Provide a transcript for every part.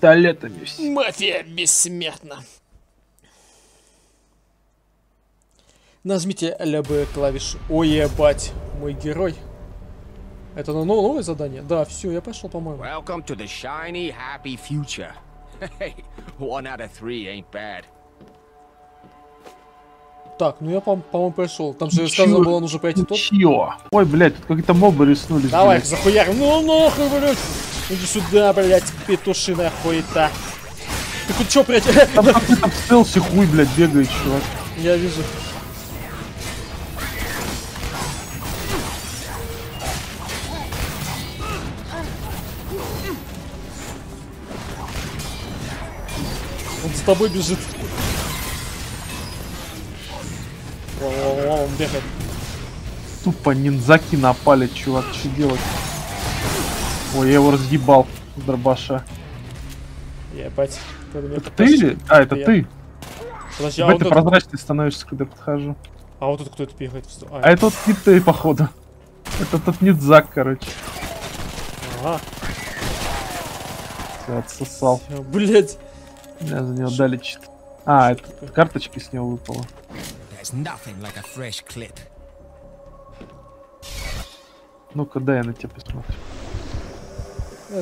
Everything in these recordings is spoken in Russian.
пистолетами. Мафия бессмертна. Нажмите левую клавишу. Ой, ебать, мой герой. Это новое задание? Да, все, я пошел, по-моему. Welcome to the shiny, happy future. Hey, 1 out of 3 ain't bad. Так, ну я, по-моему, пришел. Там же сказано было, нужно пройти тот. Чё? Ой, блядь, тут какие-то мобы риснулись. Давай, захуярим. Ну, нахуй, блядь. Иди сюда, блядь, петушиная хуета. Ты хоть чё, блядь? Там какой-то в стелсе хуй, блядь, бегает, чувак. Я вижу. Он за тобой бежит. О, он бегает. Тупо ниндзаки напали, чувак, что делать? Ой, я его разъебал, дробаша. Ебать. Это ты или? А, это ты? Подожди, а ты прозрачный становишься, когда подхожу. А вот тут кто-то бегает. А это вот не ты, походу. Это тот ниндзак, короче. Ага. Все, отсосал. Блять. Да, за него дали чит. А, это карточки с него выпало. Like ну-ка, дай я на тебя посмотрю.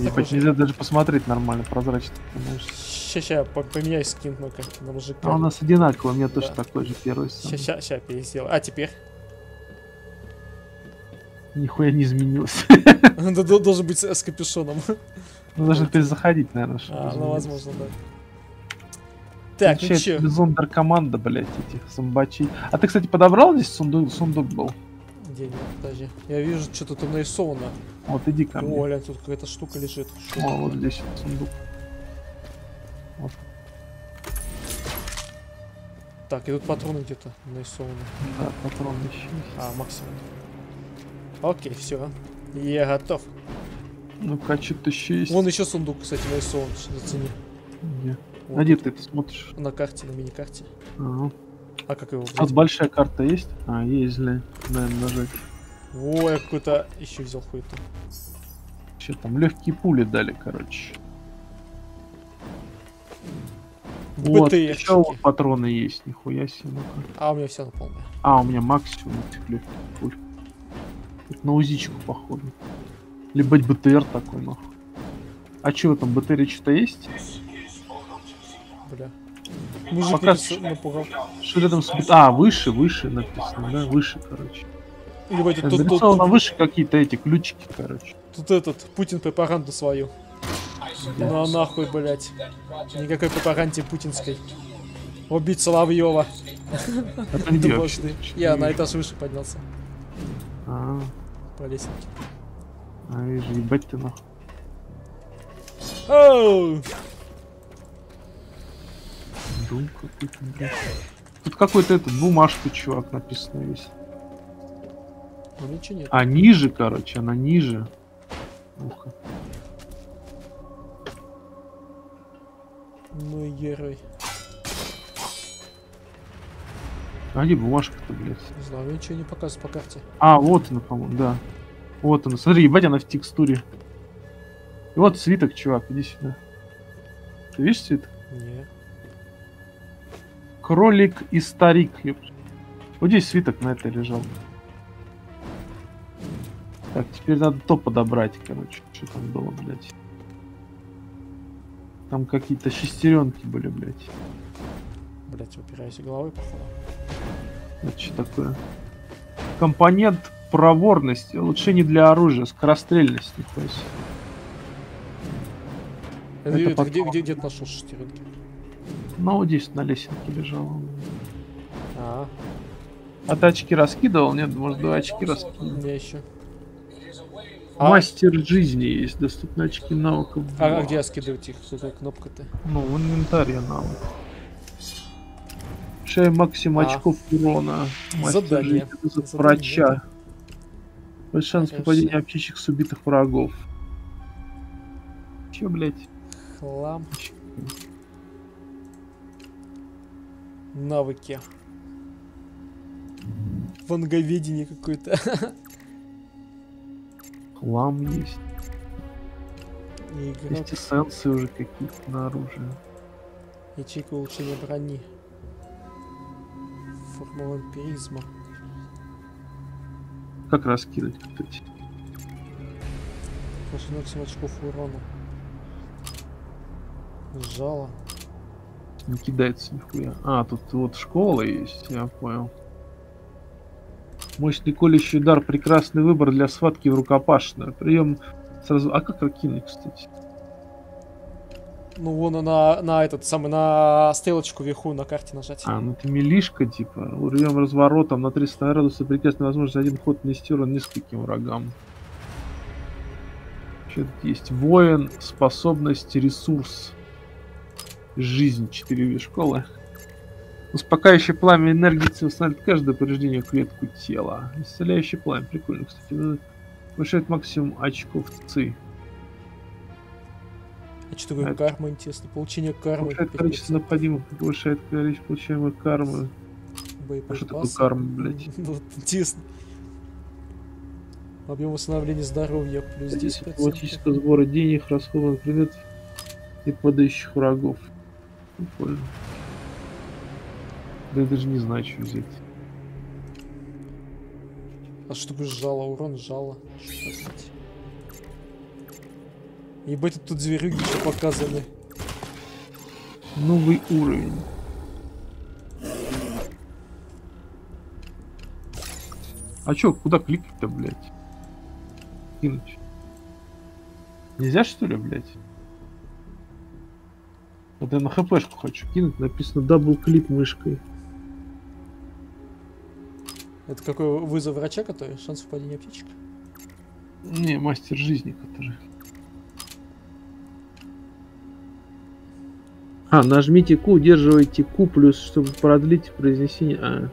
Ебать, нельзя даже посмотреть нормально, прозрачно. Ща, поменяй скин, ну-ка, на мужика. А у нас одинаково, у меня тоже такой же первый. Ща, переделай. А теперь? Нихуя не изменилось. Должен быть с капюшоном. Ну, должен перезаходить, наверное. А, ну, возможно, да. Так, ну че? Зондеркоманда, блядь, этих зомбачей. А ты, кстати, подобрал здесь сундук был? Где-нибудь, подожди. Я вижу, что-то там нарисовано. Вот, иди ко мне. О, блядь, тут какая-то штука лежит. О, вот здесь вот сундук. Вот. Так, и тут патроны где-то нарисованы. Да, патроны еще есть. А, максимум. Окей, все. Я готов. Ну-ка, что-то еще есть. Вон еще сундук, кстати, нарисован. Зацени. Нет. Вот. А где ты это смотришь? На карте, на мини-карте. Ага. А как его взять? А большая карта есть? А, есть, ли, наверное, нажать. О, я какой-то еще взял хуету. Че там, легкие пули дали, короче. Вот, еще вот патроны есть, нихуя себе. Ну-ка. А, у меня все наполнено. А, у меня максимум этих легких пуль. Тут на узичку, походу. Либо БТР такой, нахуй. А чего там, БТР что-то есть? Бля. Мужик пока напугал. Что рядом с... А, выше написано, да? Выше, короче. Ебать, нарисовано выше какие-то эти ключики, короче. Тут этот, Путин пропаганду свою. Да. Ну а нахуй, блядь. Никакой пропаганде путинской. Убить Соловьева. Я на этаж выше поднялся. По лесенке. А, вижу, ебать ты нахуй. Оу! Тут какой-то этот бумажка, чувак, написано весь. Ничего нет. А ниже, короче, она ниже. Ухо. Ну и герой. А где бумажка-то, блядь? Не знаю, ничего не показывает по карте. А, вот она, по-моему, да. Вот она. Смотри, ебать, она в текстуре. И вот свиток, чувак, иди сюда. Ты видишь свиток? Нет. Кролик и старик. Вот здесь свиток на это лежал. Так, теперь надо то подобрать, короче. Что там было, блядь? Там какие-то шестеренки были, блядь. Блядь, упираюсь головой, походу. Это что такое? Компонент проворности. Улучшение для оружия. Скорострельность, нихуя себе. Это где ты нашел шестеренки? Ну, вот здесь на лесенке лежал. А ты очки раскидывал? Нет, может, 2 очки раскидывал. Где еще? Мастер жизни есть, доступны очки навыков. А где раскидывать их? Какая кнопка-то? Ну, в инвентаре навык. Шай максимум очков урона. Мастер жизни за врача. Большой шанс попадения аптечек с убитых врагов. Че, блядь? Хлам. Навыки. Ванговедение какое-то. Хлам есть. И игрок... Есть эссенции уже какие-то на оружие. Ячейка улучшения брони. Формула эмпиризма. Как раскидать, кстати. Больше 0,7 очков урона. Жало. Не кидается нихуя. А, тут вот школа есть, я понял. Мощный колющий удар, прекрасный выбор для схватки в рукопашную. Прием сразу... А как ракинуть, кстати? Ну, вон на этот самый, на стрелочку вверху на карте нажать. А, ну это милишка, типа. Урвем разворотом на 300 градусов. Прекрасная возможность за один ход нести урон нескольким врагам. Что тут есть? Воин, способность, ресурс. Жизнь, 4 школы. Успокаивающее пламя энергии восстанавливает каждое повреждение клетку тела. Исцеляющее пламя, прикольно, кстати. Повышает максимум очков ЦИ. А что такое карма, интересно? Получение кармы. Повышает количество необходимых, повышает количество получаемой кармы. А что такое карма, блядь? Интересно. Объем восстановления здоровья плюс 10%. Классического сбора денег, расходов предметов и падающих врагов. Прикольно. Да я даже не знаю, что взять. А чтобы сжало, урон сжало. Ебать, тут зверюги еще показаны. Новый уровень. А чё, куда кликать-то, блядь? Кинуть. Нельзя, что ли, блядь? Вот я на хпшку хочу кинуть, написано дабл-клик мышкой. Это какой вызов врача, который? Шанс впадения птичек? Не, мастер жизни, который... А, нажмите Q, удерживайте Q+, чтобы продлить произнесение...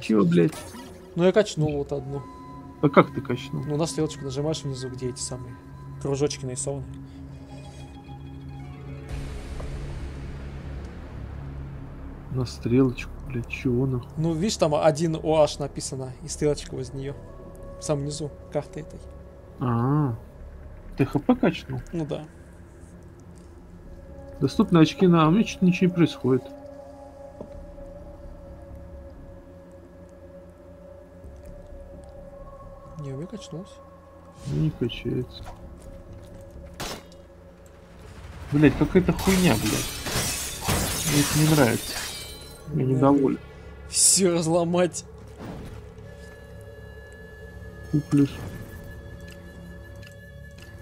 Чего, блядь? Ну я качнул вот одну. А как ты качнул? Ну на стрелочку нажимаешь внизу, где эти самые кружочки нарисованы. На стрелочку, блядь, чего нахуй? Ну видишь, там один OH написано, и стрелочка возле нее. В самом низу, карты этой. А-а-а. Ты хп качнул? Ну да. Доступны очки на... У меня что-то ничего не происходит. Не, у меня качнулось. Не качается. Блять, какая-то хуйня, блядь. Мне это не нравится. Я недоволен. Все разломать. И плюс.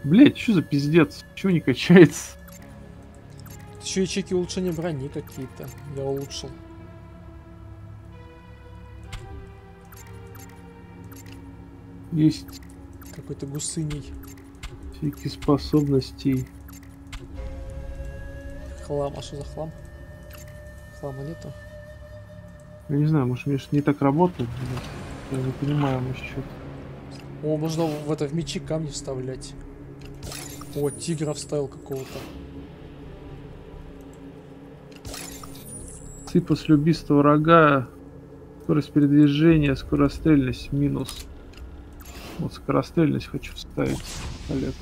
Блять, что за пиздец? Чего не качается? Еще ячейки улучшения брони какие-то. Я улучшил. Есть. Какой-то гусыней. Ячейки способностей. Хлам. А что за хлам? Хлама нету. Я не знаю, может, мне что не так работает. Я не понимаю, может, что-то. О, можно в это в мечи камни вставлять. О, тигра вставил какого-то. Ты после убийства врага, скорость передвижения, скорострельность минус. Вот скорострельность хочу вставить. Олег.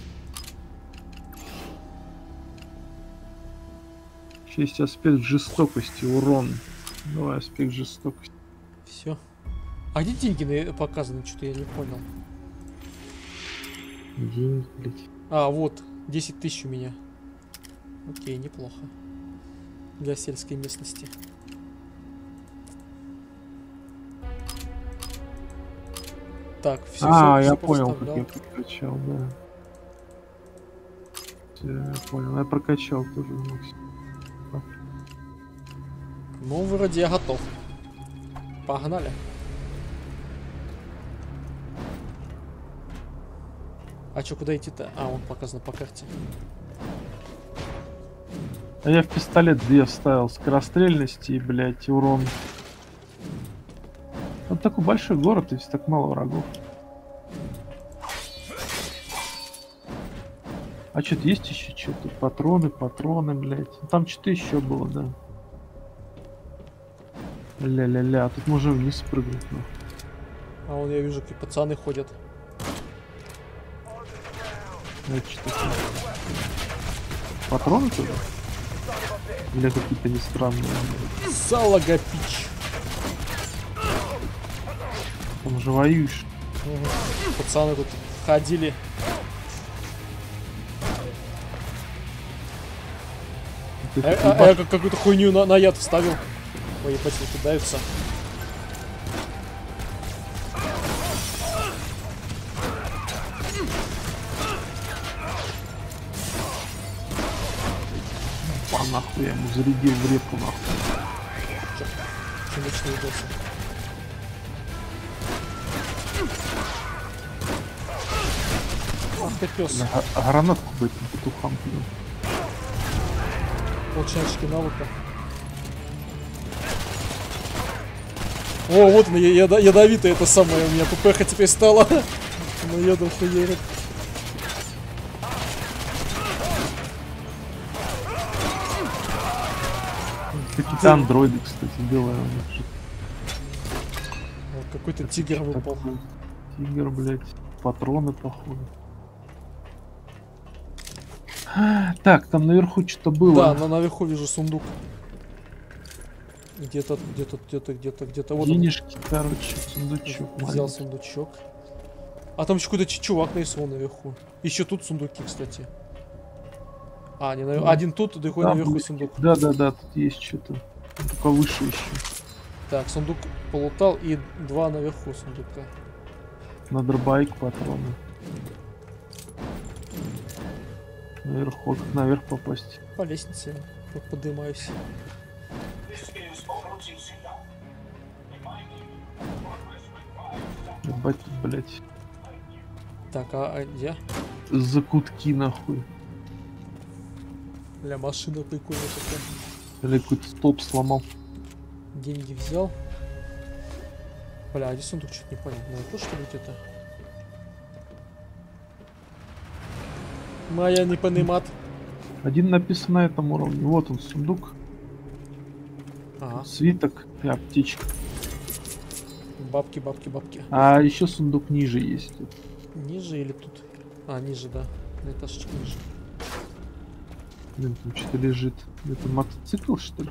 Еще есть аспект жестокости, урон. Давай аспект жестокости. Все. А где деньги показаны? Что-то я не понял. Деньги, блядь. А, вот, 10 тысяч у меня. Окей, неплохо. Для сельской местности. Так, все, я понял, как я прокачал, да. Все, я понял, я прокачал тоже. Ну, вроде я готов. Погнали. А чё, куда идти-то? А, он показан по карте. А я в пистолет 2 вставил. Скорострельность и, блядь, урон. Вот такой большой город, если так мало врагов. А что-то есть еще что-то? Патроны, блядь. Там что-то еще было, да. Ля-ля-ля, тут можно вниз прыгнуть, ну. А вон я вижу, какие пацаны ходят. Патроны туда? Или какие-то не странные? Салагапич. Он же воюешь. Угу. Пацаны тут ходили. Я какую-то хуйню на яд вставил. Ой, ебать, не кидаются. Па нахуй, я ему зарядил в репку нахуй. Че мечные боссы? Ах ты пёс. Гранатку бы этим петухам пил. Полчанчики навыка. О, вот она, ядовитая, это самое, у меня ППХ теперь стала. Но ядом хуерит. Какие-то андроиды, кстати, белые. Вот какой-то тигр выпал. Тигр, блять, патроны, походу. Так, там наверху что-то было. Да, но наверху вижу сундук. Где-то. Вот денежки, он, короче, сундучок. Взял маленький сундучок. А там еще какой-то чувак нарисован наверху. Еще тут сундуки, кстати. А, не наверху. Да. Один тут, другой там наверху сундук. Да, тут есть что-то. Только выше еще. Так, сундук полутал и два наверху сундука. На дробайк патроны. Наверху, как наверх попасть? По лестнице поднимаюсь. Ебать, блять. Так, а я? Закутки нахуй. Бля, машина прикольная такая. Бля, какой-то столб сломал. Деньги взял. Бля, а здесь он тут что-то не понял. Наверное, то что-нибудь это. Моя не понимат. Один написан на этом уровне. Вот он, сундук. Ага. Свиток и аптечка. Бабки. А еще сундук ниже есть. Ниже или тут? А, ниже, да. На этажечке ниже. Блин, там что-то лежит. Это мотоцикл, что ли?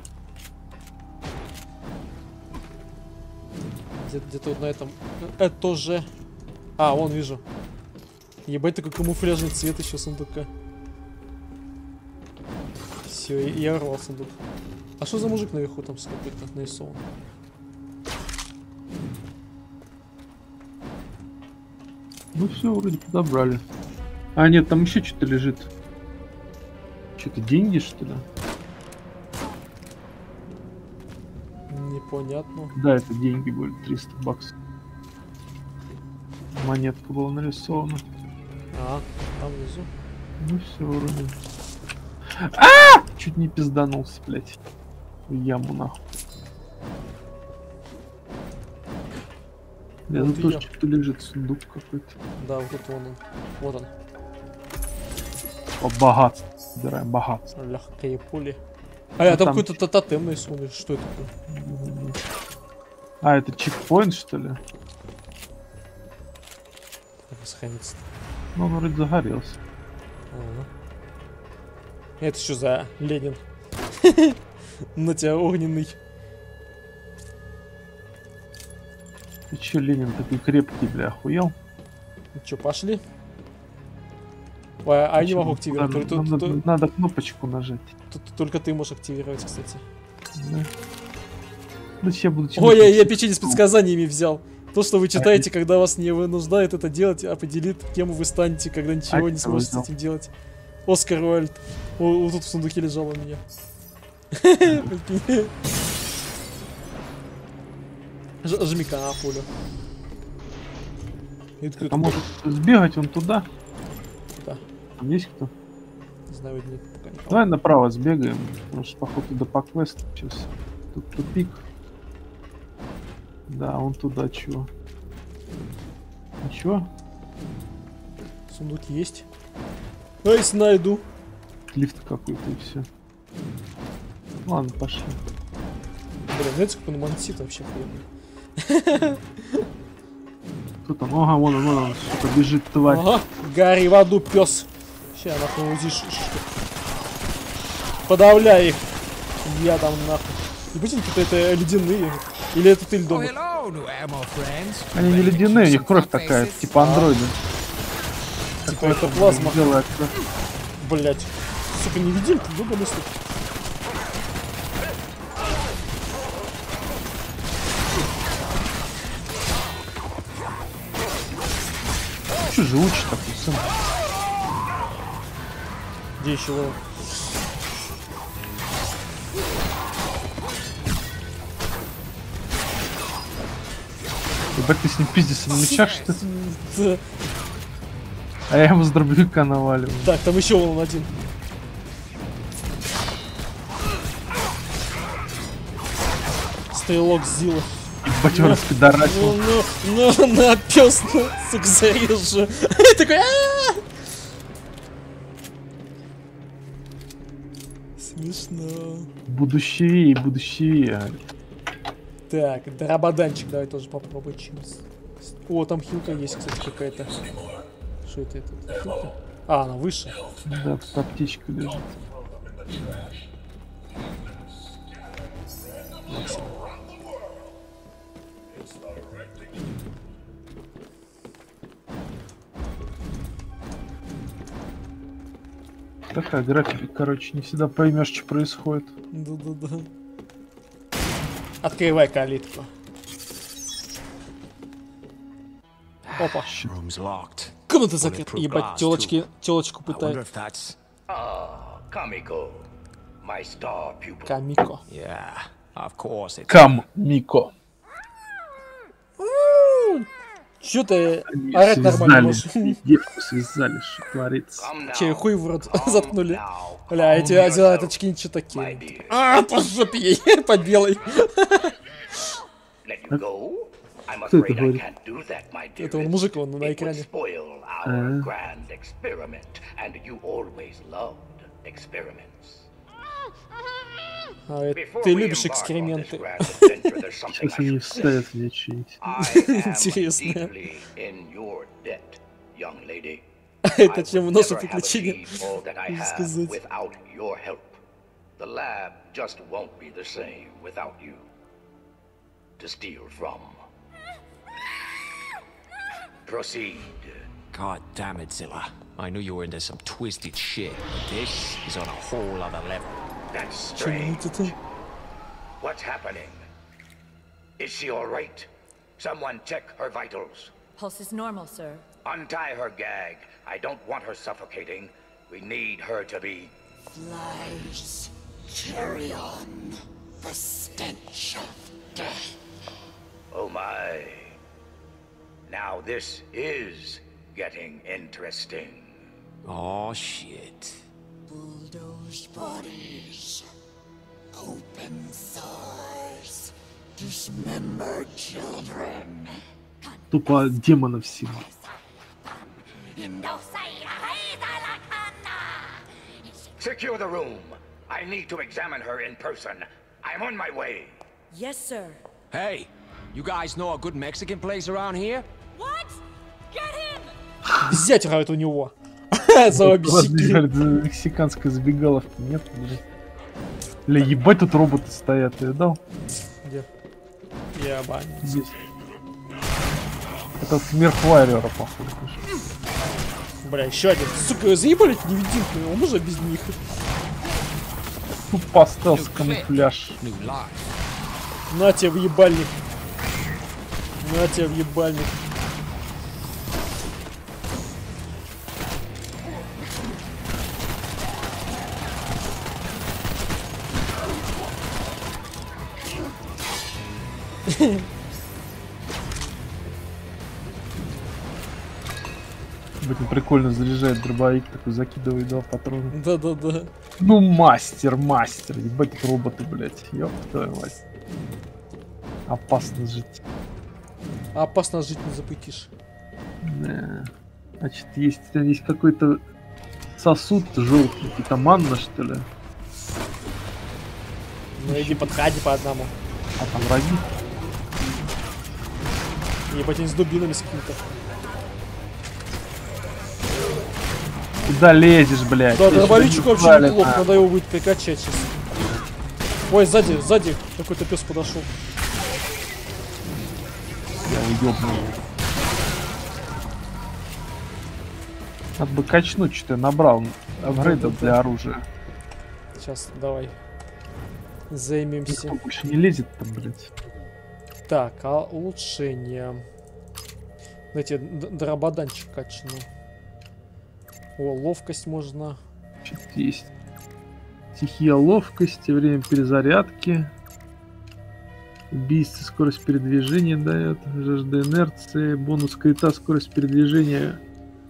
Где-то вот на этом. Это же. А, вон вижу. Ебать, такой камуфляжный цвет еще сундука. Все, я рвал сундук. А что за мужик наверху там с какой-то нарисован? Ну все, вроде подобрали. А, нет, там еще что-то лежит. Что-то деньги, что ли? Непонятно. Да, это деньги были, 300 баксов. Монетка была нарисована. А, там внизу. Ну все, вроде. А! Чуть не пизданулся, блять. В яму нахуй. Я тут тоже что-то лежит, сундук какой-то. Да, вот он. Вот он. О, богатство. Собираем богатство. Легкие пули. А я там какой-то тотемный смотришь. Что это такое? А, это чекпоинт, что ли? Как сохранится? Ну, он вроде загорелся. Это что за Ленин? На тебя огненный. Ты че, Ленин, такой крепкий, бля, охуел? Ну че, пошли? А я не могу активировать. Надо кнопочку нажать. Только ты можешь активировать, кстати. Ой, я печенье с предсказаниями взял. То, что вы читаете, когда вас не вынуждает это делать, определит, кем вы станете, когда ничего не сможете этим делать. Оскар Уайльд. Вот тут в сундуке лежал у меня. Жми-ка на поле. А может сбегать он туда? Да. Там есть кто? Не знаю, нет, пока никого. Давай направо сбегаем. Потому что, походу, до по квесту сейчас. Тут тупик. Да, он туда чего? Ничего? Сундук есть. А если найду? Лифт какой-то и все. Ладно, пошли. Блин, знаете, как он мансит вообще хуйня. Кто там? Ага, вон он, что-то бежит, тварь. Ага, гори в аду, пес. Сейчас нахуй уйдишь. Подавляй их. Я там нахуй. И блин, тут это ледяные. Или это ты льдом? Они не ледяные, у них кровь такая, типа андроиды. Типа это плазма. Блять. Сука, не видим, ты долго мыслит. Че же учишь такой сын? Где еще лоу? Ты с ним пиздишься на мечах, что ты? А я ему с дробовика наваливаю. Так, там еще он один. Стрелок Зила. Ебать, он распидорасил. Ну, на пёс, ну, сука, зарежу. Я такой, ааа! Смешно. Будущее, будущее. Так, драбаданчик, давай тоже попробуем. О, там хилка есть, кстати, какая-то. Что это хилка? А, она выше. Да, тут аптечка лежит. Максим. Такая графика, короче, не всегда поймешь, что происходит. Да-да-да. Открывай калитку. Опа. Комната закрыта. Ебать, телочку пытает. Камико. Камико. Чё ты орать нормально можешь? Девку связали, что творится. Че, хуй в рот заткнули. Бля, эти очки ничего такие. А, по жопе ей, по белой. Кто это говорит? Это он мужик, он на экране. А, ты любишь эксперименты. Сейчас они вставят в ячейки. Интересно. Это чем в носу приключения. Можно сказать. God damn it, Zilla. I knew you were into some twisted shit, but this is on a whole other level. That's strange. What's happening? Is she all right? Someone check her vitals. Pulse is normal, sir. Untie her gag. I don't want her suffocating. We need her to be... Flies carry on the stench of death. Oh my. Now this is... getting interesting. Oh shit. Bulldozed bodies, open sores, dismembered children. Тупо демонов всего. Secure the room. I need to examine her in person. I'm on my way. Yes, sir. Hey, you guys know a good Mexican place around here? What? Get him! Взять рают у него. Мексиканской забегаловки нет. Бля, ебать, тут роботы стоят, ты видал? Где? Ебать. Здесь. Это смерть Вайрера, походу. Бля, еще один. Сука, заебали эти невидимки, его можно без них. Тупо стелс камуфляж. На тебе в ебальник. На тебе в ебальник. Блин, прикольно заряжает дробовик, такой закидывает два патрона. Да-да-да. Ну мастер, ебать роботы, блять, ёб твою мать. Опасно жить. Опасно жить не запытишь. Да. Значит, есть какой-то сосуд желтый, какие-то манна, что ли? Ну иди подходи по одному. А там враги? Ебать, они с дубинами с каким-то. Куда лезешь, блядь? Да, дробовичек вообще не плохо, надо его будет прикачать сейчас. Ой, сзади, сзади какой-то пес подошел. Я уебнул. Надо бы качнуть, что ты набрал апгрейдов для оружия. Сейчас, давай. Займемся. Больше не лезет там, блядь. Так, а улучшение. Знаете, дрободанчик качну. О, ловкость можно. Что-то есть. Стихия ловкости, время перезарядки. Убийство, скорость передвижения дает. Жажда инерции, бонус крита, скорость передвижения.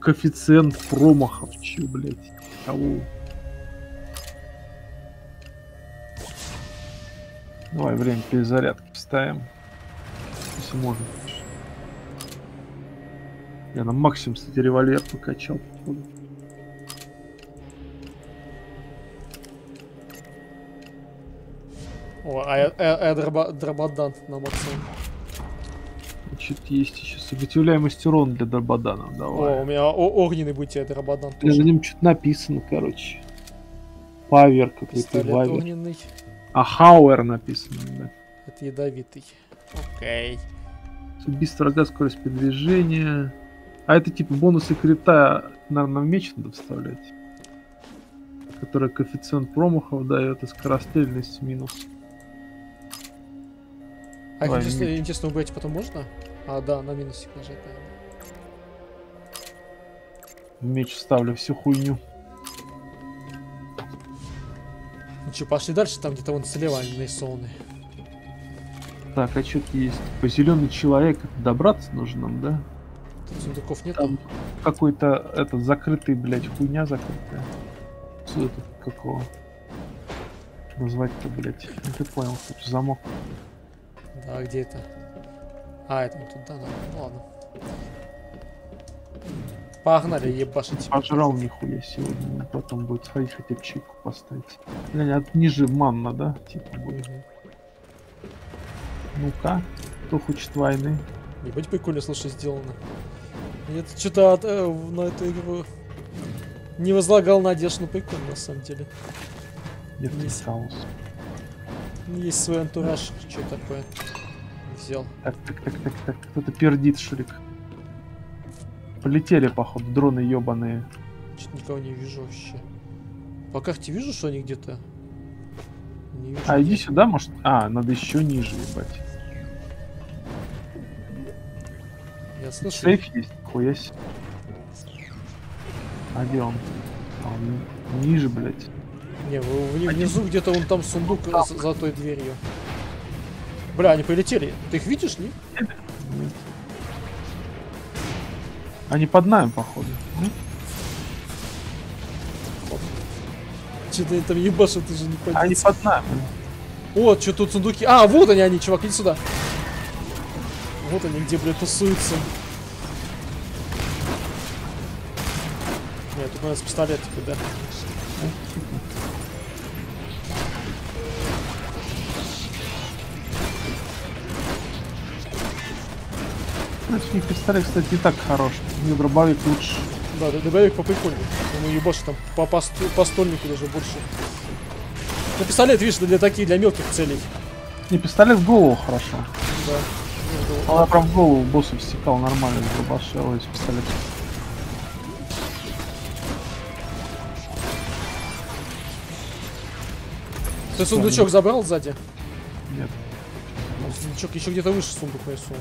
Коэффициент промахов. Че, блядь? Кого? Давай время перезарядки вставим. Если можно. Я на максимум, кстати, револьвер покачал. О, а я дрободан на максимум. Значит, есть еще сопротивляемость урон для дрободана. Давай. О, у меня огненный будет тебе дрободан. Ты за ним что-то написано, короче. Павер какой-то. Огненный. А Хауэр написано, да. Это ядовитый. Окей. Убийство врага, скорость передвижения. А это типа бонусы крита, наверное, в меч надо вставлять. Который коэффициент промахов дает и скорострельность минус. А давай, интересно, убрать потом можно? А, да, на минусик нажать, наверное. В меч вставлю всю хуйню. Ну что, пошли дальше, там где-то вон слева они нарисованы. Так, а что-то есть. По зеленый человек добраться нужно нам, да? Тут сундуков нет. Там какой-то этот закрытый, блядь, хуйня закрытая. Что это какого? Назвать-то, блядь. Ну ты понял, что замок. Да, где это? А, это тут, да, надо. Ну ладно. Погнали, ебашить. Пожрал нихуя сегодня, потом будет сходить, хотя бы чайку поставить. От ниже манна, да? Типа будет. Ну-ка, кто хочет войны? Не будь прикольно, слушай, сделано. Я что-то на эту игру не возлагал надежд, но прикольно на самом деле. Нет, есть хаос. Есть свой антураж, что такое взял. Так, кто-то пердит, Шурик. Полетели, походу, дроны ебаные. Чё-то никого не вижу вообще. По карте вижу, что они где-то. А иди сюда, может. А, надо еще ниже, ебать. Я слышу. Сейф есть, хуясь. А где он? А он ниже, блядь. Не, внизу где-то вон там сундук за той дверью. Бля, они полетели. Ты их видишь, не? Нет. Они под нами, походу. Что-то там ебашит, ты же не пойдешь. Они под нами. Вот, что тут сундуки. А, вот они, чувак, иди сюда. Вот они, где, блядь, тусуются. Нет, тут у нас пистолет, да. Значит, их пистолет, кстати, не так хорош. Мне дробовик лучше. Да, дробовик поприкольнее. Ему ебашит там по стольнику даже больше. Ну, пистолет, видишь, для мелких целей. Не, пистолет в голову хорошо. Да. Он прям в голову босса всекал нормально, дробашил из пистолета. Ты сундучок забрал сзади? Нет. Ну, сундучок еще где-то выше сундук нарисован.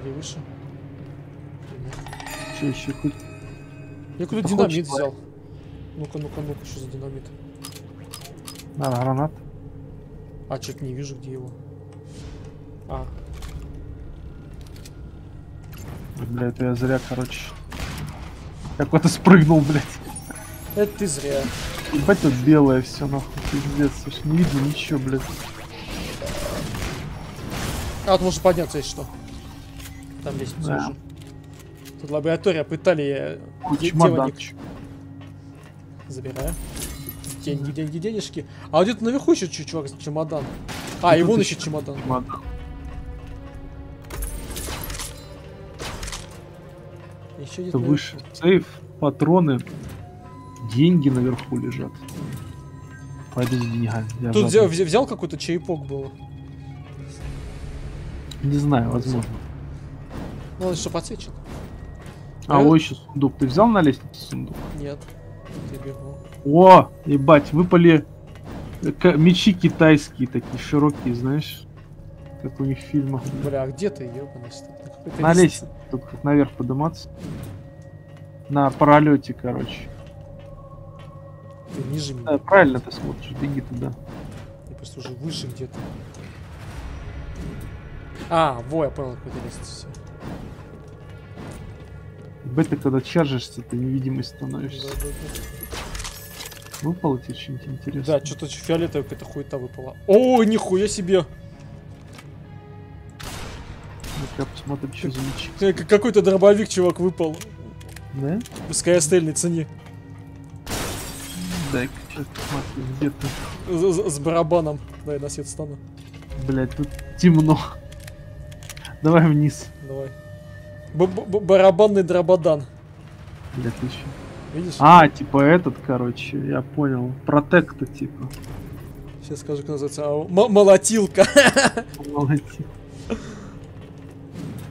Где выше? Че еще хоть? Я какой-то динамит взял. Ну-ка, что за динамит? Надо гранат. А, что-то не вижу, где его. А. Бля, это я зря, короче. Я куда-то спрыгнул, блядь. Это ты зря. Ебать, тут белое все, нахуй, пиздец. Слушай, не видно ничего, блядь. А, вот можно подняться, если что. Там лестница, да, уже. Тут лаборатория, пытали. Чемоданчик. Забираю. Деньги, деньги, денежки. А вот где-то наверху еще чувак с чемодан. А, и вон еще чемодан. Еще где-то выше. Сейф. патроны, деньги наверху лежат. Пойду за деньгами. Тут взял какой-то чаепок был. Не знаю, возможно. Ну, он что, подсвечен? А вот еще сундук. Ты взял на лестнице сундук? Нет. О, ебать, выпали мечи китайские такие, широкие, знаешь, как у них в фильмах. Бля, а где ты, ебаный? На лестнице, только наверх подниматься. На паралете, короче. Ты ниже меня. Да, правильно ты смотришь, беги туда. Я просто уже выше где-то. А, во, я понял, какой-то лестница. Б, ты когда чаржишься, ты невидимый становишься. Да, да, да. Выпало тебе что-нибудь интересное? Да, что-то фиолетовая какая-то хуета выпала. О, нихуя себе! Ну-ка, посмотрим, что за мячик. Какой-то дробовик, чувак, выпал. Да? Пускай остельной цене. Так, сейчас посмотрим, где ты? С барабаном. Дай на свет стану. Блять, тут темно. Давай вниз. Давай. Барабанный дрободан. Бля, ты еще. Видишь? А, типа этот, короче, я понял. Протекта, типа. Сейчас скажу, как называется. Молотилка. Молотилка.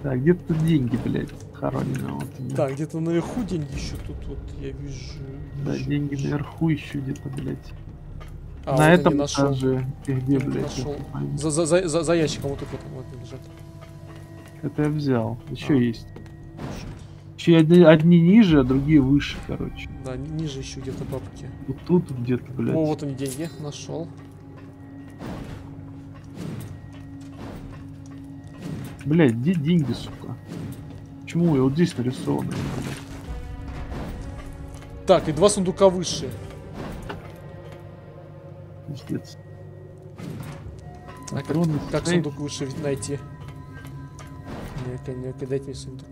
Так, где-то деньги, блядь, хоронено. Вот, так, где-то наверху деньги еще тут, вот я вижу. Да, деньги наверху еще где-то, блядь. А, на вот этом этаже. Где, блядь? За ящиком вот тут вот лежат. Это я взял. Еще есть. Еще одни ниже, а другие выше, короче. Да, ниже еще где-то бабки. Вот тут где-то, блядь. О, вот он деньги, нашел. Блядь, где деньги, сука? Почему я вот здесь нарисованы? Так, и два сундука выше. Пиздец. А как сундук выше найти? Не-ка, дайте мне сундук.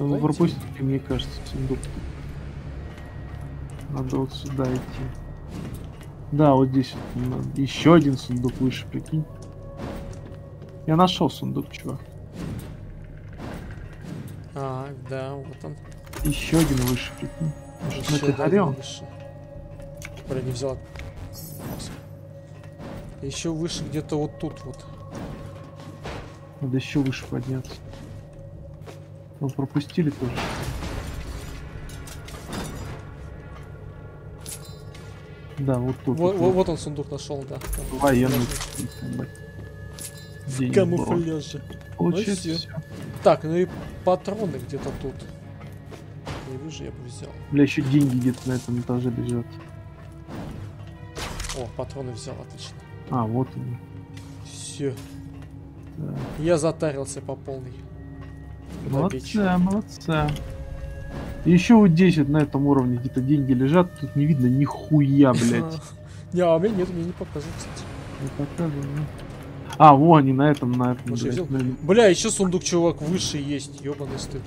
Ну, пропустите, мне кажется, сундук. Надо вот сюда идти. Да, вот здесь вот еще один сундук выше, прикинь. Я нашел сундук, чувак. А, да, вот он. Еще один выше, прикинь. Может, мы перегорел? Блин, не взял. Еще выше где-то вот тут вот. Надо еще выше подняться. Его пропустили тоже. Да, вот тут. Вот он сундук нашел, да. Военный. В камуфляже. Получается. Ну, все. Так, ну и патроны где-то тут. Я вижу, я бы взял. Бля, еще деньги где-то на этом этаже лежат. О, патроны взял, отлично. А, вот они. Все. Да. Я затарился по полной. Молодца, молодца. И еще вот здесь вот на этом уровне где-то деньги лежат, тут не видно нихуя, блядь. Не, а мне нет, мне не показывают, кстати. Не показывают. А, вон они на этом. Бля, еще сундук, чувак, выше есть, ебаный стыд.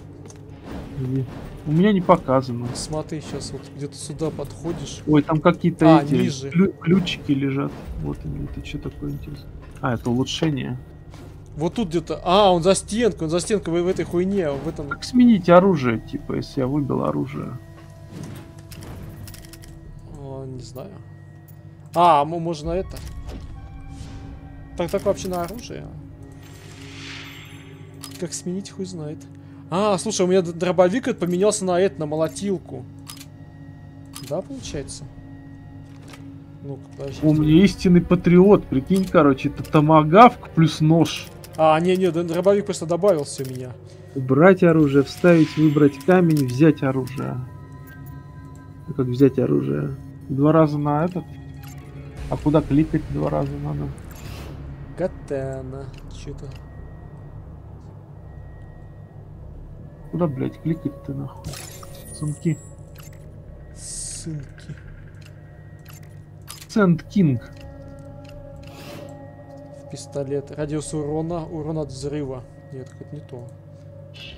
У меня не показано. Смотри, сейчас вот где-то сюда подходишь. Ой, там какие-то ключики лежат. Вот они, это что такое интересно? А, это улучшение. Вот тут где-то. А, он за стенкой в этой хуйне, в этом. Как сменить оружие, типа, если я выбил оружие? О, не знаю. А, можно это. Так вообще на оружие. Как сменить, хуй знает. А, слушай, у меня дробовик поменялся на это, на молотилку. Да, получается? Ну-ка, подожди. У меня истинный патриот, прикинь, короче, это томагавк плюс нож. А, не, дробовик просто добавился у меня. Убрать оружие, вставить, выбрать камень, взять оружие. Как взять оружие? Два раза на этот. А куда кликать два раза надо? Катана, что-то. Куда, блядь, кликать-то нахуй? Сумки. Сумки. Сент Кинг. Пистолет. Радиус урона. Урон от взрыва. Нет, как не то.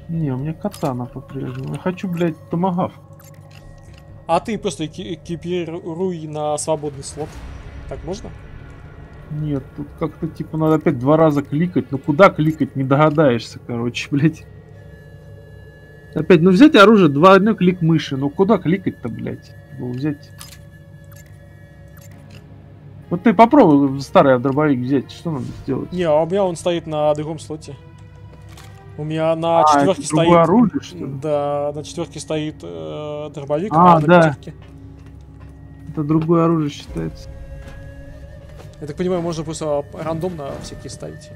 Не, у меня катана по-прежнему. Я хочу, блядь, томагавк. А ты просто экипируй на свободный слот. Так можно? Нет, тут как-то типа надо опять два раза кликать. Но куда кликать, не догадаешься, короче, блядь. Опять, ну взять оружие, два, один клик мыши. Ну куда кликать-то, блядь? Взять. Вот ты попробуй старый дробовик взять, что надо сделать? Не, а у меня он стоит на другом слоте. У меня на четверке стоит... другое оружие, что ли? Да, на четверке стоит дробовик, а на пятерке. Это другое оружие считается. Я так понимаю, можно просто рандомно всякие ставить.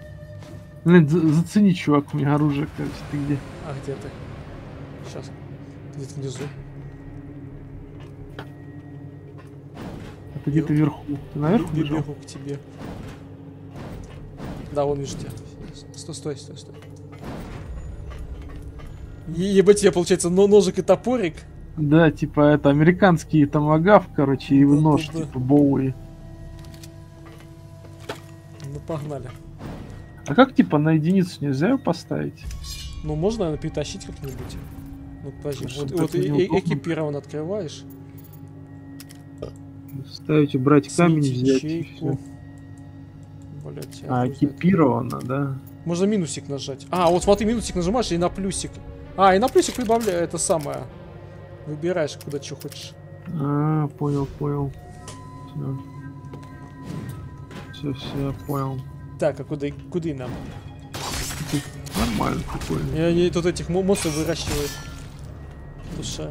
Блин, зацени, чувак, у меня оружие, кажется, ты где? А где ты? Сейчас. Где-то внизу. Это где-то вверху. Ты наверху бежал? Бегу к тебе. Да, вон вижу тебя. Стой, стой, стой, стой. Ебать, я, получается, ножик и топорик. Да, типа это американский томагав, короче, и ну, нож, да, типа Боуи. Ну погнали. А как типа на единицу нельзя ее поставить? Ну можно, наверное, перетащить как-нибудь. Ну подожди, вот, вот экипирован открываешь. Ставить, убрать камень, взять. Блять, а, экипировано, да? Можно минусик нажать. А, вот смотри, минусик нажимаешь и на плюсик. А, и на плюсик прибавляю, это самое. Выбираешь, куда что хочешь. А, понял, понял. Все, все, понял. Так, а куда, куда нам? Нормально, прикольно. И они тут этих монстров выращивают. Душа.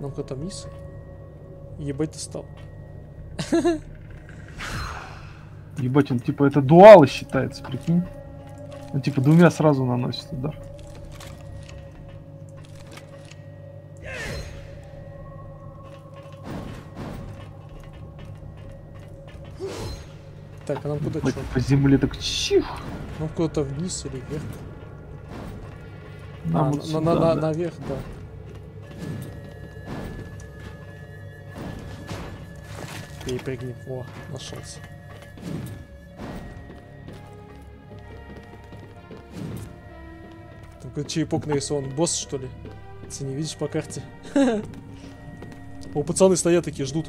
Нам кто-то вниз? Ебать ты стал. Ебать, он типа это дуалы считается, прикинь. Он типа двумя сразу наносит удар. Так, а нам куда? Ебать, по земле так чих. Нам куда-то вниз или вверх? Нам вот сюда, да. Наверх, да. Перепрыгни. О, нашелся. Там какой-то черепок нарисован. Босс, что ли? Ты не видишь по карте? О, пацаны стоят такие, ждут.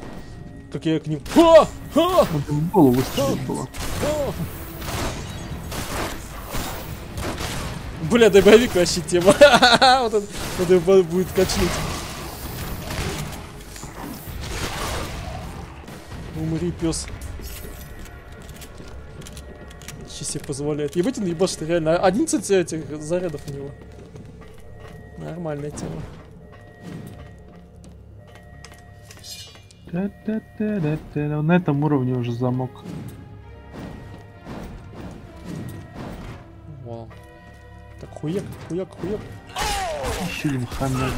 Как я к ним... О! О! Голову было. Бля, дробовик вообще тема. Вот он будет качнуть. Умри, пес. Че себе позволяет. Ебать, он ебашит реально. 11 этих зарядов у него. Нормальная тема. На этом уровне уже замок. Вау. Так, хуяк, хуяк, хуяк. Еще им хамер.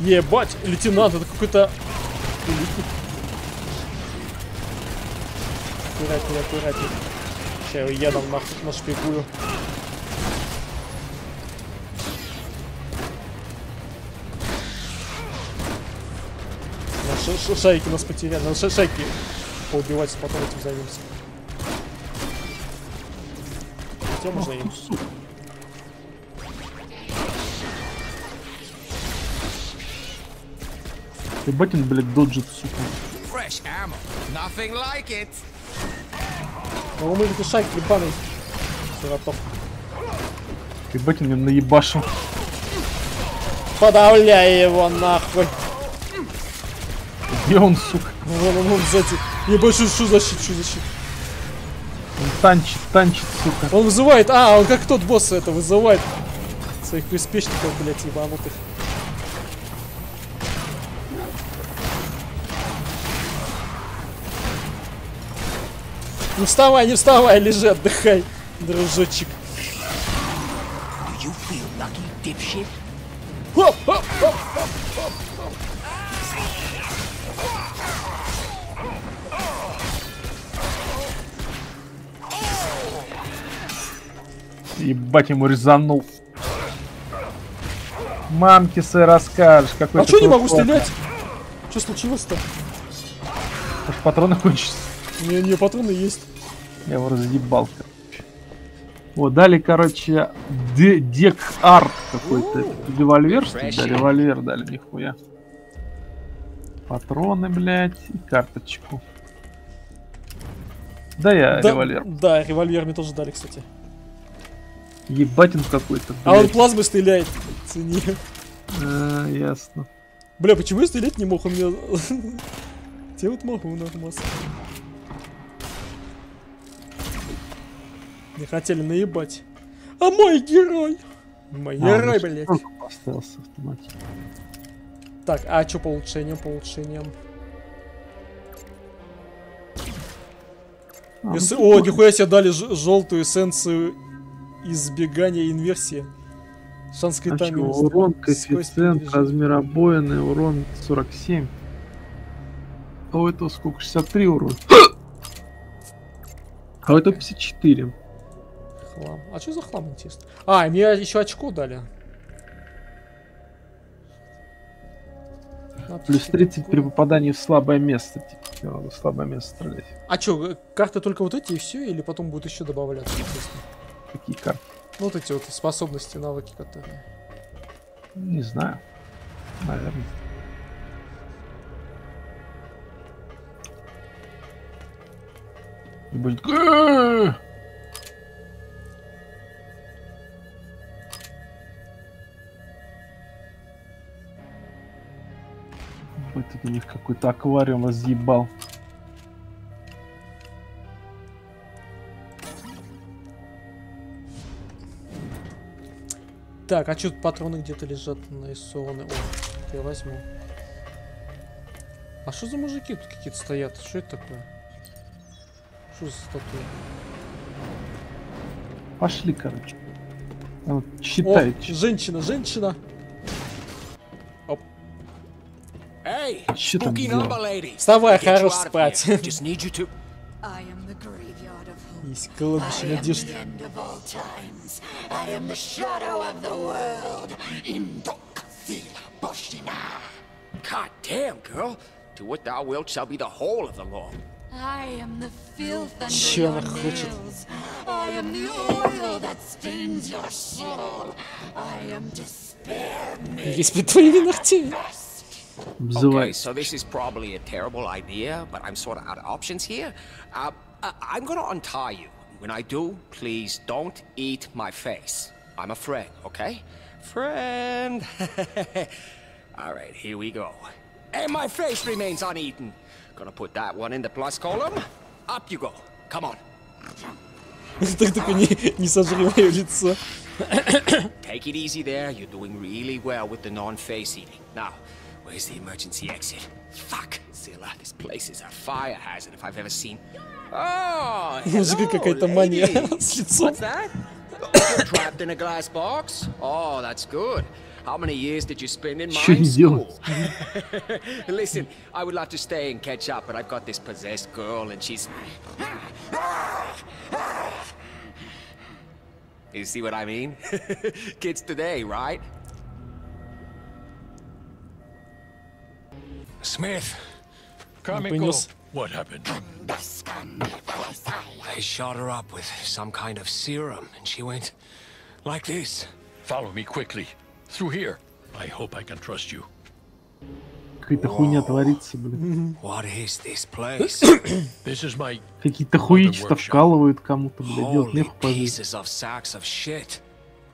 Ебать, лейтенант, это какой-то... Аккуратнее, аккуратнее. Сейчас я там нашпигую. Шайки нас потеряли. Надо шайки поубивать, потом этим займемся. Хотя можно им. Ты батин, блядь, доджит, сука. Ну мы эти шайки ебаный. Все готов. Ты батин меня наебашил. Подавляй его нахуй. Где он, сука? Вон, сзади. Я больше защит. Он танчит, сука. Он вызывает, он как тот босс это вызывает. Своих приспешников, блядь, ебанутых. Не вставай, лежи, отдыхай, дружочек. Ебать, ему резанул. Мамки, сэ, расскажешь, какой... А чё не могу стрелять? Чё случилось-то? Может, патроны кончатся? Не, патроны есть. Я его разъебал, короче. Вот, дали, короче, дек-арт какой-то. Револьвер, что ли? Да, револьвер дали, нихуя. Патроны, блядь, и карточку. Да, револьвер. Да, револьвер мне тоже дали, кстати. Ебать он какой-то. А он плазмой стреляет. Цени. А, ясно. Бля, почему я стрелять не мог? Он меня... Тебе вот могу нормас. Не хотели наебать. А мой герой! Мой герой, блядь. Остался автомат. Так, а что по улучшениям? По улучшениям. О, нихуя себе дали желтую эссенцию избегания инверсии. Шанс кайтами. Урон, коэффициент, размер обоины, урон 47. А у этого сколько? 63 урон. А у этого 54. Хлам. А что за хлам, интересно? А, мне еще очко дали. Плюс 30 при попадании в слабое место. Типа, надо в слабое место стрелять. А что, карты только вот эти и все? Или потом будут еще добавляться? Интересно? Какие карты? Ну, вот эти вот способности, навыки, которые... Не знаю. Наверное. И будет... Тут у них какой-то аквариум разъебал. Так, а что тут патроны где-то лежат нарисованы? О, я возьму. А что за мужики тут какие-то стоят? Что это такое? Что за статуя? Пошли, короче. Вот, считай. О, женщина, женщина. Что там делать? Вставай, хорош спать. Есть кладбище надежды. Че она хочет? Есть по твоей ногти. Okay, so this is probably a terrible idea, but I'm sort of out of options here. I'm gonna untie you. When I do, please don't eat my face. I'm a friend, okay? Friend. All right, here we go. And my face remains uneaten. Gonna put that one in the plus column. Up you go. Come on. Только не сожри мое лицо. Take it easy there. You're doing really well with the non-face eating. Now. Where's the emergency exit? Fuck, Zilla, this place is a fire hazard if I've ever seen. Oh, hello, ladies. What's that? You're trapped in a glass box? Oh, that's good. How many years did you spend in my school? Listen, I would love to stay and catch up, but I've got this possessed girl, and she's... You see what I mean? Kids today, right? Smith, come and go. What happened? I shot her up with some kind of serum, and she went like this. Follow me quickly. Through here. I hope I can trust you. Какая-то хуйня творится, блин. What is this place? This is my... Какие-то хуичи-то вкалывают кому-то, блядь. Делать нехуй пожить.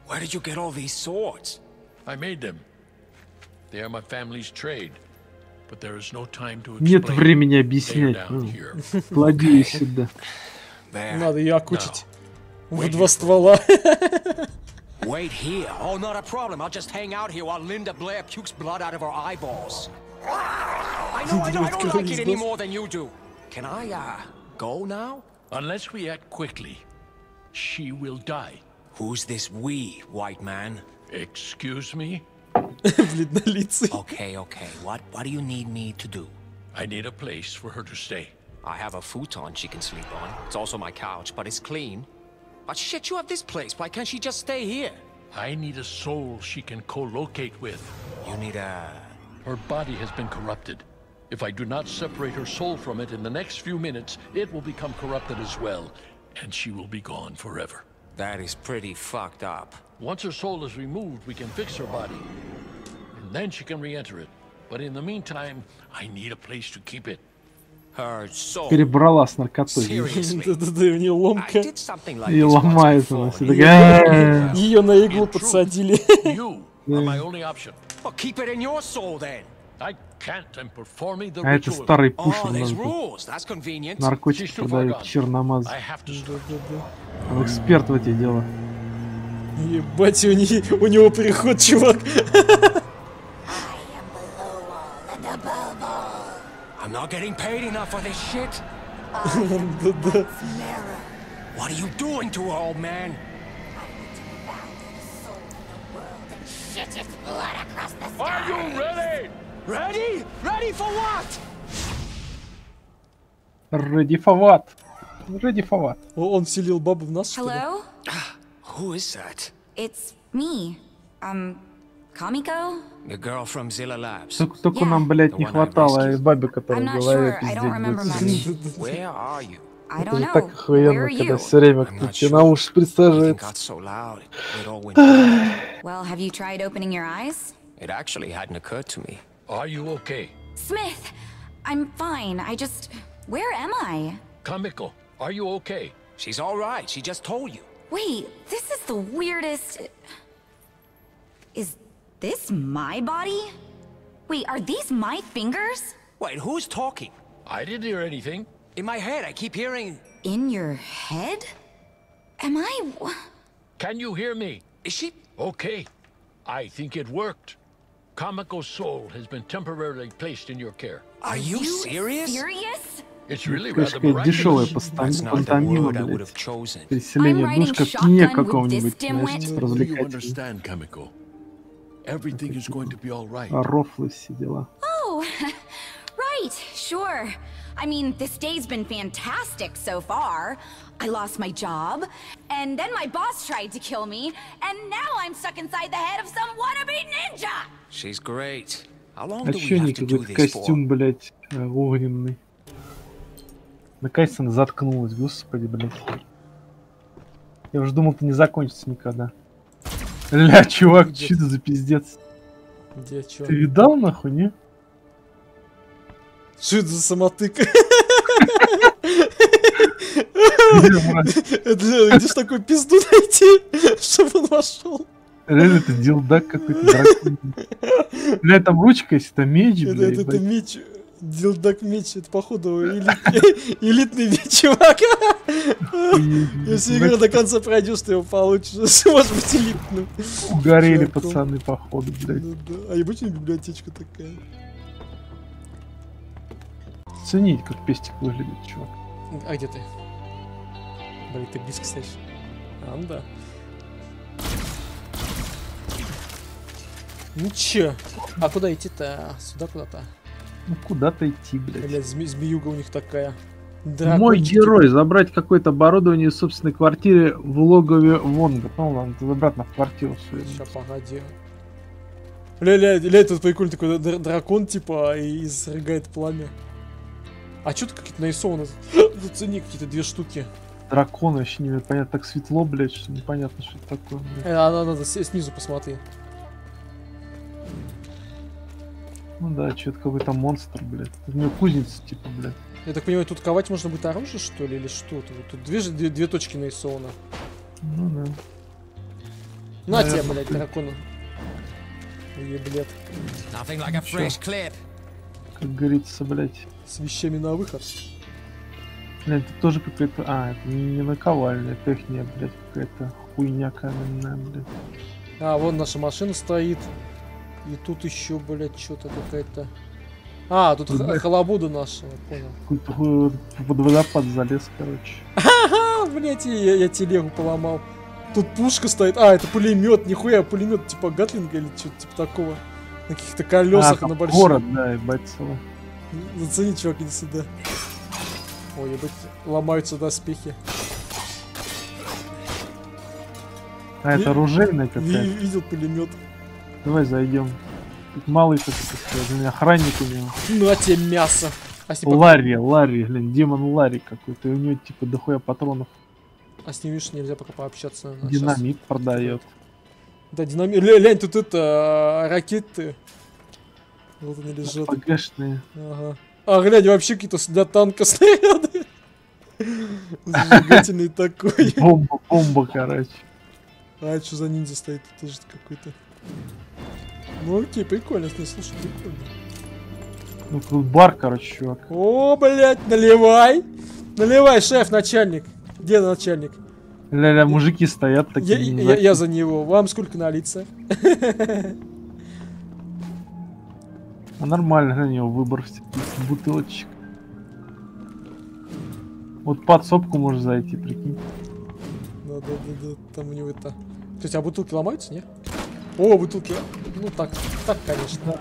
Where did you get all these swords? I made them. They are my family's trade. Нет времени объяснять. Владею сюда. Надо ее окучить. В два ствола. Okay, okay. What do you need me to do? I need a place for her to stay. I have a futon she can sleep on. It's also my couch, but it's clean. But shit, you have this place. Why can't she just stay here? I need a soul she can co-locate with. You need a... Her body has been corrupted. If I do not separate her soul from it in the next few minutes, it will become corrupted as well, and she will be gone forever. That is pretty fucked up. Once her soul is removed, we can fix her body. Then she can re-enter it. But in the meantime, I need a place to keep it. перебрала с наркотой. У нее ломка. И ломается она. Ее на иглу подсадили. А это старый пушер. Наркотики продают черномаз. Он эксперт в эти дела. Ебать, у него переход, чувак. Ready for what? Он вселил бабу в нас, что ли? Who is that? It's me. Kamiko? The girl from Zilla Labs. Только нам, блядь, не хватало бабы, которая говорит, пиздец. Where are you? Это же так охуенно, когда все время кто-то на уши присаживается. Well, have you tried opening your eyes? It actually hadn't occurred to me. Are you okay? Smith, I'm fine. I just... Where am I? Kamiko, are you okay? She's all right. She just told you. Wait, this is the weirdest... Is this my body? Wait, are these my fingers? Wait, who's talking? I didn't hear anything. In my head, I keep hearing... In your head? Am I... Can you hear me? Is she... Okay. I think it worked. Kamiko's soul has been temporarily placed in your care. Are you serious? Serious? It's really rather дешевое пантомима, блядь. Переселение душка в тени какого-нибудь, знаешь, развлекательного. Рофлы, все дела. Oh, right, sure. I mean, this day's been fantastic so far. I lost my job, and then my boss tried to kill me, and now I'm stuck inside the head of some wannabe ninja. She's great. How long do we have to do this for? Блядь, огненный. Наконец-то она заткнулась, господи, блядь. Я уже думал, это не закончится никогда. Ля, чувак, где? Что это за пиздец? Где, чувак? Ты видал, нахуй, не? Что это за самотык? Где ж такой пизду найти, чтобы он вошел? Реально, это дилдак какой-то. Бля, там ручка есть, это меч, блядь. Это меч. Дилдак меч, это походу элитный меч, чувак. Если игру до конца пройдешь, ты его получишь. Может быть элитным. Угорели пацаны, походу, блядь. А ебучая библиотечка такая. Ценить, как пестик выглядит, чувак. А где ты? Блин, ты близко стоишь. А, ну да. Ну че? А куда идти-то? Сюда куда-то? Ну куда-то идти, блядь. Блядь, змеюга у них такая. Да, мой герой, забрать какое-то оборудование из собственной квартиры в логове Вонга. Ну ладно, ты обратно в квартиру свою. Сейчас, погоди. Ля, тут прикольный такой дракон, типа, и сжигает пламя. А чё тут какие-то нарисованы? Зацени, какие-то две штуки. Дракон вообще непонятно, так светло, блядь, что непонятно, что это такое. Надо снизу посмотри. Ну да, что-то какой-то монстр, блядь. У него кузница, типа, блядь. Я так понимаю, тут ковать можно будет оружие, что ли, или что? Тут две точки нарисованы. Ну да. На тебя, блядь, дракона. Еблет. Как говорится, блядь. С вещами на выход. Блядь, это тоже какая-то... А, это не наковальная техния, блядь, какая-то хуйня каменная, блядь. А, вон наша машина стоит. И тут еще, блядь, что-то какая-то... А, тут халабуда наша, понял. Под водопад залез, короче. Ага, блядь, я телегу поломал. Тут пушка стоит. А, это пулемет, нихуя, пулемет типа Гатлинга или что-то типа такого. На каких-то колесах, на больших. Город, да, ебать, цело. Зацени, чувак, иди сюда. Ой, ебать, ломаются доспехи. А это оружейная какая-то. Видел пулемет. Давай зайдем. Тут малый какой-то, охранник у него. Ну а тебе мясо. А с ним... Ларри, блин, демон Ларри какой-то. И у него типа дохуя патронов. А с ним, видишь, нельзя пока пообщаться. Наверное, динамит сейчас продает. Да, динамит. Лянь, тут это ракеты. Вот они лежат. Погашные. Ага. А, глянь, вообще какие-то для танка снаряды. Зажигательный такой. Бомба, бомба, короче. А, что за ниндзя стоит? Это же какой-то... Ну окей, прикольно, слушай, прикольно. Ну тут бар, короче, чувак. О, блядь, наливай! Наливай, шеф, начальник. Где начальник? Ля-ля, мужики стоят такие. Я за него. Вам сколько налиться? А нормально на него выбор бутылочек. Вот подсобку можешь зайти, прикинь. Да, там у него это... То есть, а бутылки ломаются, не? О, бутылки. Ну так, конечно.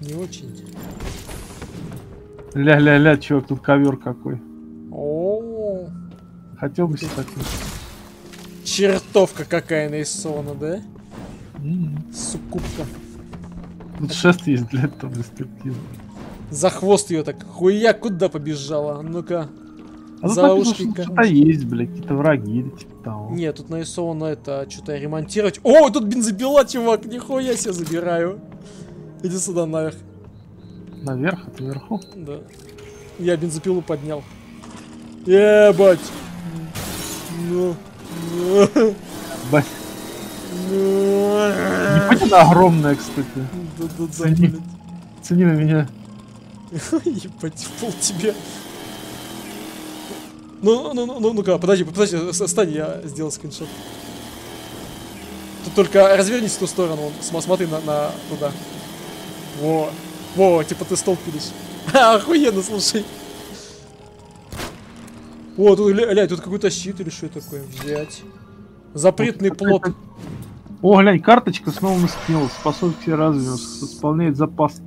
Не очень. Ля-ля-ля, чувак, тут ковер какой. О-о-о. Хотел бы себе такой. Чертовка какая нарисована, да? Суккубка. Тут шест есть для этого деструктива. За хвост ее так. Хуя, куда побежала? Ну-ка. А за ушки-ка. Что-то есть, блядь, какие-то враги или типа того. Нет, тут нарисовано это, что-то ремонтировать. О, тут бензопила, чувак, нихуя себе забираю. Иди сюда наверх. Наверх? Это вверху? Да. Я бензопилу поднял. Ебать. Ну. Бать. Непонятно огромная, кстати. Да, цени на меня. Ебать, пол тебе. Ну-ка, подожди, встань, я сделал скриншот. Тут только развернись в ту сторону, смотри на туда. Во, типа ты столкнулись. Охуенно, слушай. О, тут, глянь, тут какой-то щит или что такое взять. Запретный плод. О, глянь, карточка снова наскинула, способности развиваться, исполняет запасы.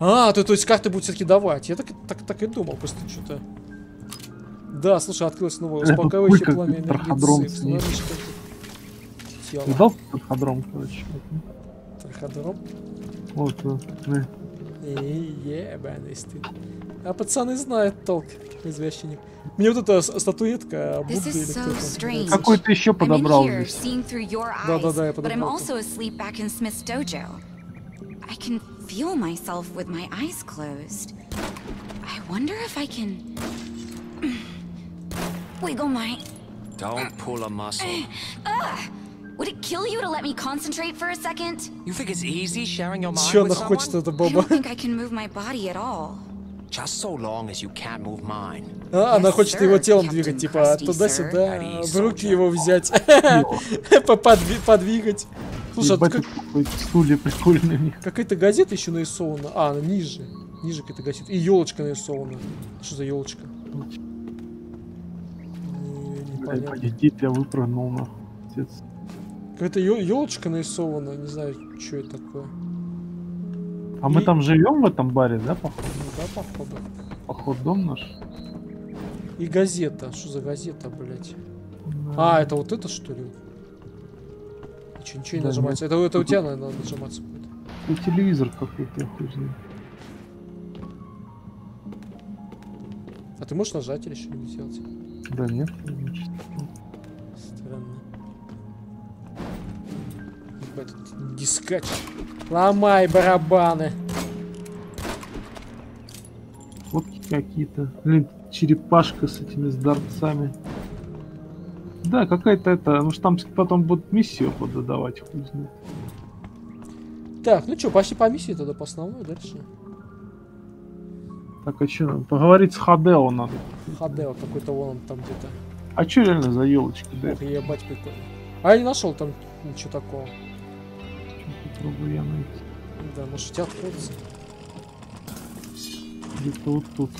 А, то есть карты будут все-таки давать. Я так и думал, просто что-то. Да, слушай, открылось новое успокаивающее пламя энергии. Видал траходром, короче? Траходром? Вот, да. Ебаный стыд. А пацаны знают толк из вещей. Мне вот эта статуэтка, Будда или кто-то. Какой ты еще подобрал здесь? Да, я подобрал. Don't pull a muscle. Would it kill you to let me concentrate for a second? You think it's easy sharing your mind with someone? I don't think I can move my body at all. Just so long as you can't move mine. А, она хочет его телом двигать, типа туда-сюда, в руки его взять, подвигать. Слушай, а тут стулья прикольные. Какая-то газета еще нарисована. А, она ниже какая-то газета. И елочка нарисована. Что за елочка? Непонятно. Погоди, я выпрыгнул на. Какая-то елочка нарисована, не знаю, что это такое. А мы там живем в этом баре, да, походу? Да, походу. Поход дом наш. И газета. Что за газета, блядь? Да. А, это вот это, что ли? Ничего не нажимается. Нет. Это у тебя, наверное, надо нажиматься будет. И телевизор какой-то, я хуй знаю. А ты можешь нажать или что-нибудь сделать? Да нет, ничего. Странно. Этот дискач. Ломай барабаны. Вот какие-то. Блин, черепашка с этими с дарцами. Да, какая-то это. Ну что там потом будут миссию поддавать, хуй знает. Так, ну что, пошли по миссии тогда по основной дальше. Так, а что нам? Поговорить с Хадео надо. Хадео какой-то вон он там где-то. А что реально за елочки, да? Ох, ебать, прикольно. А я не нашел там ничего такого. Попробую я найти. Да, может у тебя откроется. Где-то вот тут.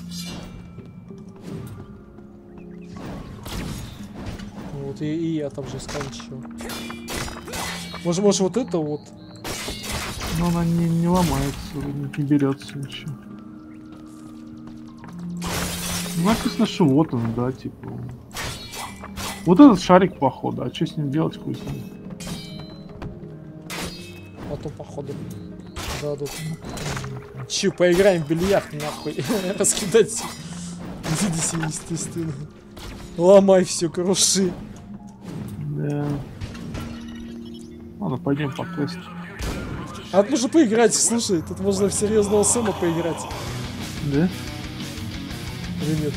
Вот и я там же искал еще. Может вот это вот? Но она не ломается, не берется ничего. Написано, что вот он, да, типа. Вот этот шарик походу, а что с ним делать, хуй с ним? Потом походу дадут. Че, поиграем в бильярд, нахуй. Раскидать. Видите, естественно. Ломай все, круши. Да. Ладно, пойдем по квесту. А тут можно поиграть, слушай, тут можно в серьезного Сэма поиграть. Да? Или нет?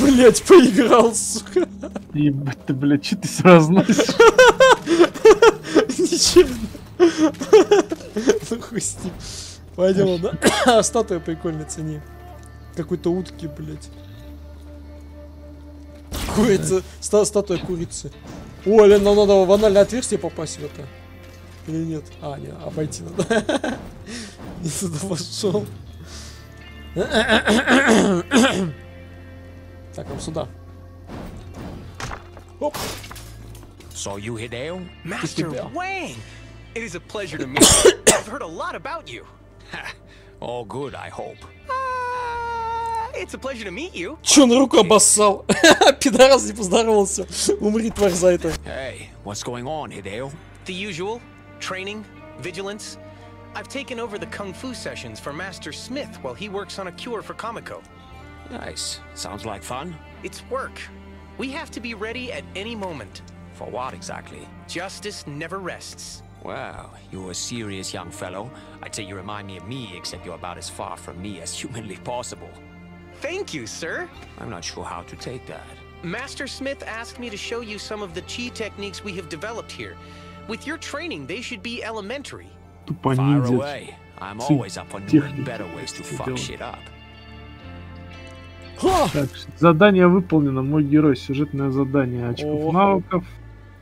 Блять, поиграл, сука. Ебать ты, блять, че ты сразу носишь? Ничего. Ну хуй с ним. Пойдем, да? Статуя прикольной цене. Какой-то утки, блять. Курица. Статуя курицы. О, блин, нам надо в анальное отверстие попасть в это. Или нет? А, нет, обойти надо. Не сюда пошел. Так, нам сюда. Оп. Saw you, Hideo. Master Wang. It is a pleasure to meet you. I've heard a lot about you. All good, I hope. It's a pleasure to meet you. Чё, на руку обоссал? Пидорас не поздоровался. Умри, тварь, за это. Hey, what's going on, Hideo? The usual. Training, vigilance. I've taken over the kung fu sessions for Master Smith while he works on a cure for Kamiko. Nice. Sounds like fun. It's work. We have to be ready at any moment. For what exactly? Justice never rests. Wow, you're a serious young fellow. I'd say you remind me of me, except you're about as far from me as humanly possible. Thank you, sir. I'm not sure how to take that. Master Smith asked me to show you some of the chi techniques we have developed here. With your training, they should be elementary. Fire away. I'm always up on new and better ways to fuck shit up. Так, задание выполнено, мой герой, сюжетное задание, очков навыков,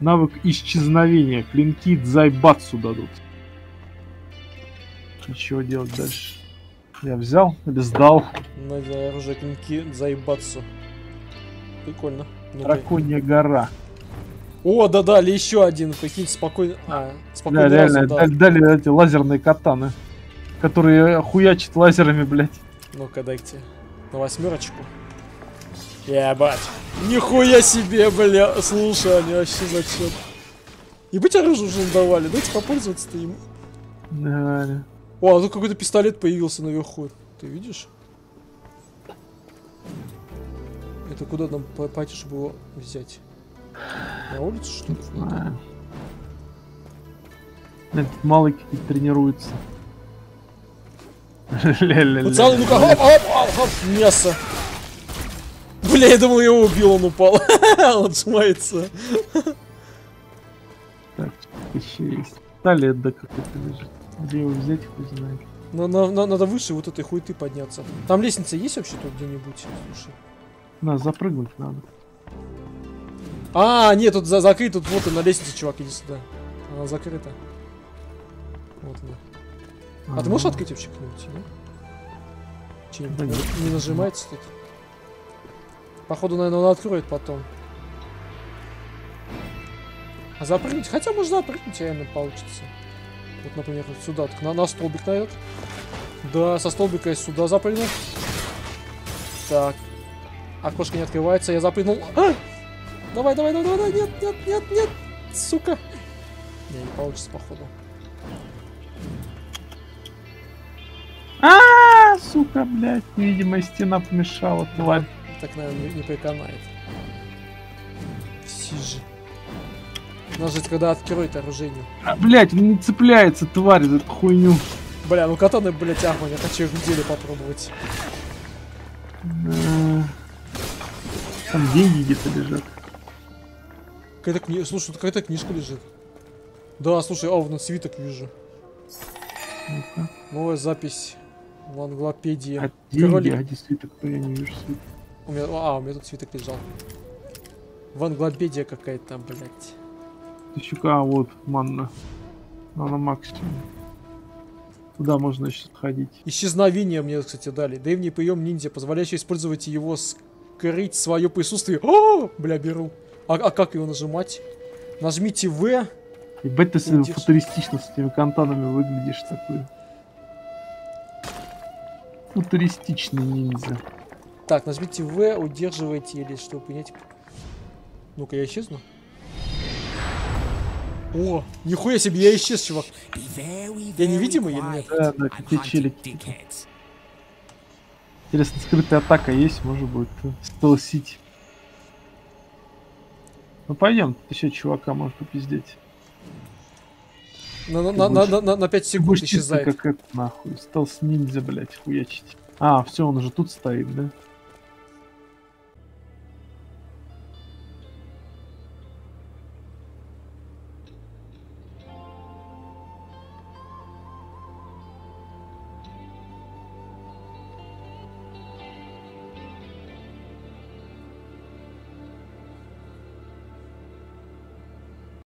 навык исчезновения, клинки дзайбацу дадут. Чего делать дальше? Я взял или сдал? Надо оружие, клинки дзайбацу. Прикольно. Драконья гора. О, да, дали еще один, прикинь, спокойно. А, спокойно. Да, реально, дали эти лазерные катаны, которые хуячат лазерами, блядь. Ну-ка, дайте. На восьмерочку. Ебать. Нихуя себе, бля. Слушай, они вообще зачем. Ебать, оружие уже давали. Давайте попользоваться-то им. Да. О, а тут какой-то пистолет появился наверху. Ты видишь? Это куда нам пойти, чтобы его взять? На улицу, что ли? Этот малый какие-то тренируется. Пацаны, ну-ка, хоп-хоп-хоп, мясо. Бля, я думал, его убил, он упал. Он сжимается. Так, еще есть. Талет, да, какой-то лежит. Где его взять, хуй знает. Надо выше вот этой хуйты подняться. Там лестница есть вообще тут где-нибудь? Слушай. Нас запрыгнуть надо. А, нет, тут закрыт, тут вот и на лестнице, чувак, иди сюда. Она закрыта. Вот она. А ты можешь открыть вообще кто-нибудь, нет? Че-нибудь не нажимается тут? Походу, наверное, он откроет потом. А запрыгнуть? Хотя можно запрыгнуть, реально получится. Вот, например, вот сюда, так на столбик наверх. Да, со столбика я сюда запрыгнул. Так. Окошко не открывается, я запрыгнул. А! Давай, давай, давай, давай, нет, нет, нет, нет, сука. Не, не получится, походу. А, сука, блядь, невидимая стена помешала, тварь. Так, наверное, не приканает. Сижи. Надо же, когда откроет оружие. А, блядь, он не цепляется, тварь, за эту хуйню. Бля, ну катаны, блядь, арма, я хочу их в деле попробовать. Да. Там деньги где-то лежат. Какая-то книжка, слушай, тут какая-то книжка лежит. Да, слушай, а, вон свиток вижу. Ну-ка. Новая запись. Ланглопедия. А деньги, а свиток, я не вижу свиток. У меня тут свиток лежал. Ванглопедия какая-то там, блядь. Тыщука, вот, манна. Манна максимум. Туда можно еще ходить. Исчезновение мне, кстати, дали. Древний прием ниндзя, позволяющий использовать его, скрыть свое присутствие. О, бля, беру. А как его нажимать? Нажмите В. Ебать, ты футуристично с этими кантанами выглядишь такой. Футуристичный ниндзя. Так, нажмите В, удерживайте или чтобы понять. Ну-ка, я исчезну. О, нихуя себе, я исчез, чувак. Я невидимый или нет? Да, да, какие челики. Интересно, скрытая атака есть, может быть, стелсить. Ну пойдем, еще чувака может попиздеть. На 5 секунд исчезает. Как это нахуй? Стелс ниндзя, блядь, хуячить. А, все, он же тут стоит, да?